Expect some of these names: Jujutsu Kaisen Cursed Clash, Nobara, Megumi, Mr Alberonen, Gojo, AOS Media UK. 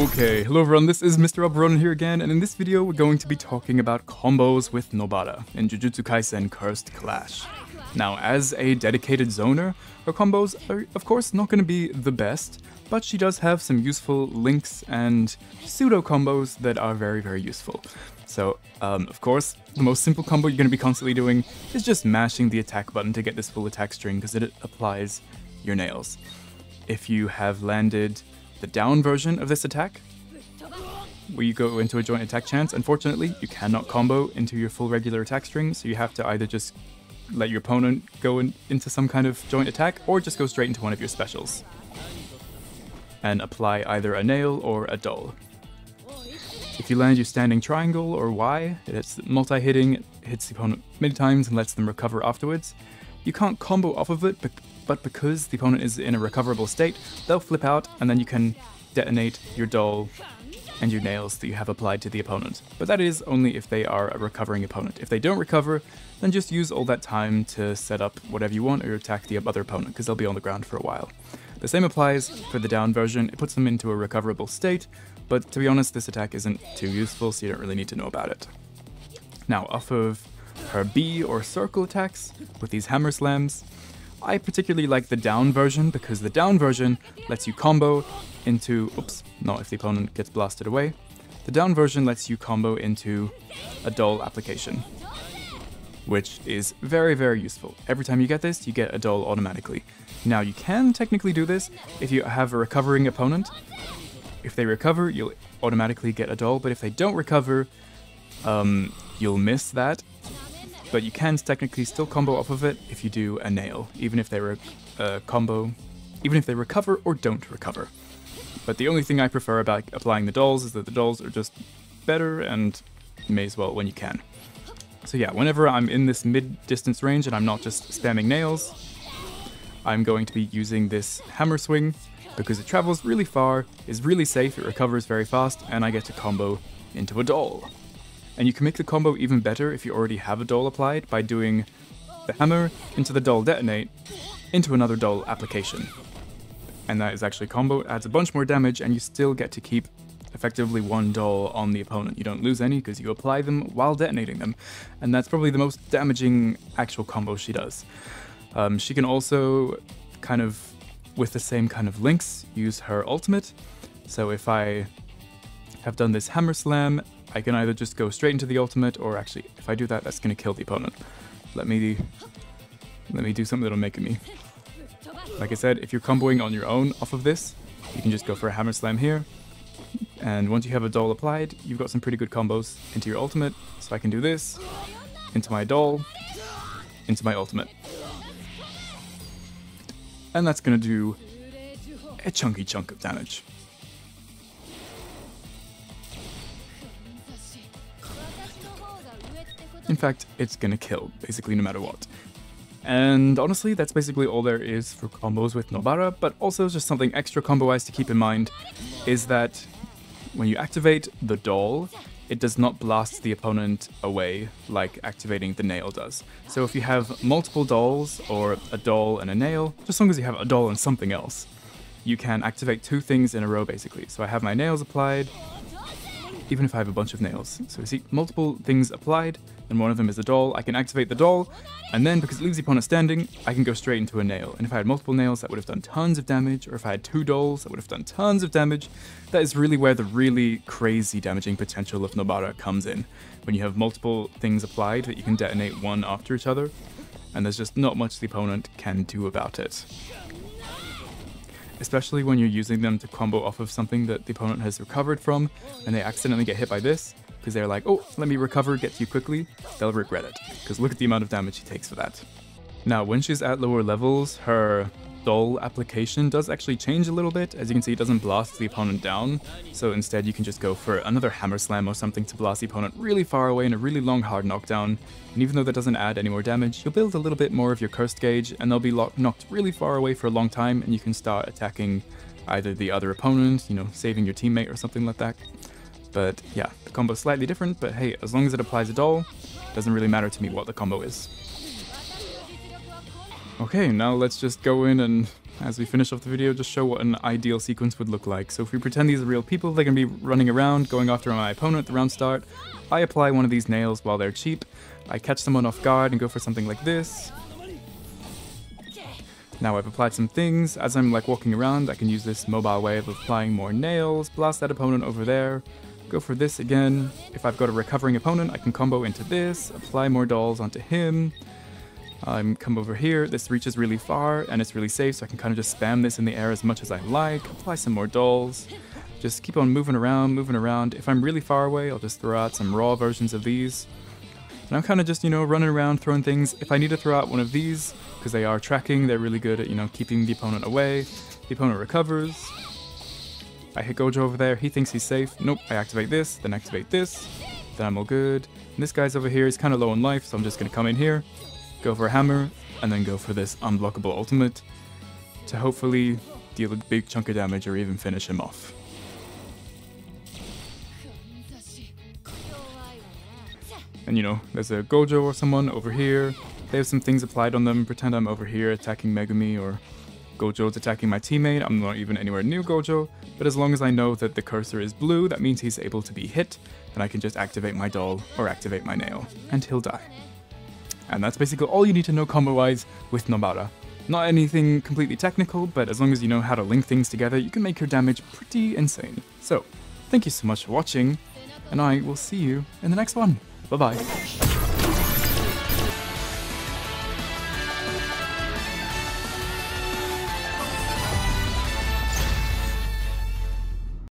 Okay, hello everyone, this is Mr Alberonen here again, and in this video we're going to be talking about combos with Nobara in Jujutsu Kaisen Cursed Clash. Now, as a dedicated zoner, her combos are of course not going to be the best, but she does have some useful links and pseudo combos that are very useful. So, of course, the most simple combo you're going to be constantly doing is just mashing the attack button to get this full attack string because it applies your nails. If you have landed the down version of this attack, where you go into a joint attack chance, unfortunately, you cannot combo into your full regular attack string, so you have to either just let your opponent go into some kind of joint attack or just go straight into one of your specials and apply either a nail or a doll. If you land your standing triangle or Y, it's multi-hitting, it hits the opponent many times and lets them recover afterwards. You can't combo off of it, but because the opponent is in a recoverable state, they'll flip out and then you can detonate your doll and your nails that you have applied to the opponent. But that is only if they are a recovering opponent. If they don't recover, then just use all that time to set up whatever you want or attack the other opponent because they'll be on the ground for a while. The same applies for the down version. It puts them into a recoverable state, but to be honest, this attack isn't too useful, so you don't really need to know about it. Now, off of her B or circle attacks with these hammer slams, I particularly like the down version because the down version lets you combo into, oops, not if the opponent gets blasted away. The down version lets you combo into a doll application, which is very useful. Every time you get this, you get a doll automatically. Now, you can technically do this if you have a recovering opponent. If they recover, you'll automatically get a doll, but if they don't recover, you'll miss that. But you can technically still combo off of it if you do a nail, even if they recover or don't recover. But the only thing I prefer about applying the dolls is that the dolls are just better, and you may as well when you can. So yeah, whenever I'm in this mid-distance range and I'm not just spamming nails, I'm going to be using this hammer swing because it travels really far, is really safe, it recovers very fast, and I get to combo into a doll. And you can make the combo even better if you already have a doll applied by doing the hammer into the doll detonate into another doll application. And that is actually combo, it adds a bunch more damage, and you still get to keep effectively one doll on the opponent. You don't lose any because you apply them while detonating them, and that's probably the most damaging actual combo she does. She can also kind of, with the same kind of links, use her ultimate. So if I have done this hammer slam, I can either just go straight into the ultimate, or actually, if I do that, that's going to kill the opponent. Let me do something that'll make me. Like I said, if you're comboing on your own off of this, you can just go for a hammer slam here. And once you have a doll applied, you've got some pretty good combos into your ultimate. So I can do this, into my doll, into my ultimate. And that's going to do a chunky chunk of damage. In fact, it's going to kill, basically, no matter what. And honestly, that's basically all there is for combos with Nobara, but also just something extra combo-wise to keep in mind is that when you activate the doll, it does not blast the opponent away like activating the nail does. So if you have multiple dolls or a doll and a nail, just as long as you have a doll and something else, you can activate two things in a row, basically. So I have my nails applied, even if I have a bunch of nails. So you see multiple things applied, and one of them is a doll. I can activate the doll, and then because it leaves the opponent standing, I can go straight into a nail. And if I had multiple nails, that would have done tons of damage, or if I had two dolls, that would have done tons of damage. That is really where the really crazy damaging potential of Nobara comes in, when you have multiple things applied that you can detonate one after each other, and there's just not much the opponent can do about it. Especially when you're using them to combo off of something that the opponent has recovered from, and they accidentally get hit by this, because they're like, oh, let me recover, get to you quickly, they'll regret it, because look at the amount of damage she takes for that. Now, when she's at lower levels, her doll application does actually change a little bit. As you can see, it doesn't blast the opponent down, so instead you can just go for another hammer slam or something to blast the opponent really far away in a really long hard knockdown, and even though that doesn't add any more damage, you'll build a little bit more of your cursed gauge, and they'll be knocked really far away for a long time, and you can start attacking either the other opponent, you know, saving your teammate or something like that. But yeah, the combo's slightly different, but hey, as long as it applies a doll, it doesn't really matter to me what the combo is. Okay, now let's just go in and as we finish off the video, just show what an ideal sequence would look like. So if we pretend these are real people, they're going to be running around, going after my opponent at the round start. I apply one of these nails while they're cheap. I catch someone off guard and go for something like this. Now I've applied some things. As I'm like walking around, I can use this mobile way of applying more nails, blast that opponent over there, go for this again. If I've got a recovering opponent, I can combo into this, apply more dolls onto him. Come over here, this reaches really far and it's really safe, so I can kind of just spam this in the air as much as I like, apply some more dolls, just keep on moving around. If I'm really far away, I'll just throw out some raw versions of these. And I'm kind of just, you know, running around, throwing things. If I need to throw out one of these, because they are tracking, they're really good at, you know, keeping the opponent away. The opponent recovers. I hit Gojo over there, he thinks he's safe. Nope, I activate this, then activate this, then I'm all good. And this guy's over here, he's kind of low on life, so I'm just going to come in here, go for a hammer, and then go for this unblockable ultimate to hopefully deal a big chunk of damage or even finish him off. And you know, there's a Gojo or someone over here, they have some things applied on them. Pretend I'm over here attacking Megumi, or Gojo's attacking my teammate. I'm not even anywhere near Gojo, but as long as I know that the cursor is blue, that means he's able to be hit, and I can just activate my doll or activate my nail, and he'll die. And that's basically all you need to know combo-wise with Nobara. Not anything completely technical, but as long as you know how to link things together, you can make your damage pretty insane. So, thank you so much for watching, and I will see you in the next one. Bye-bye.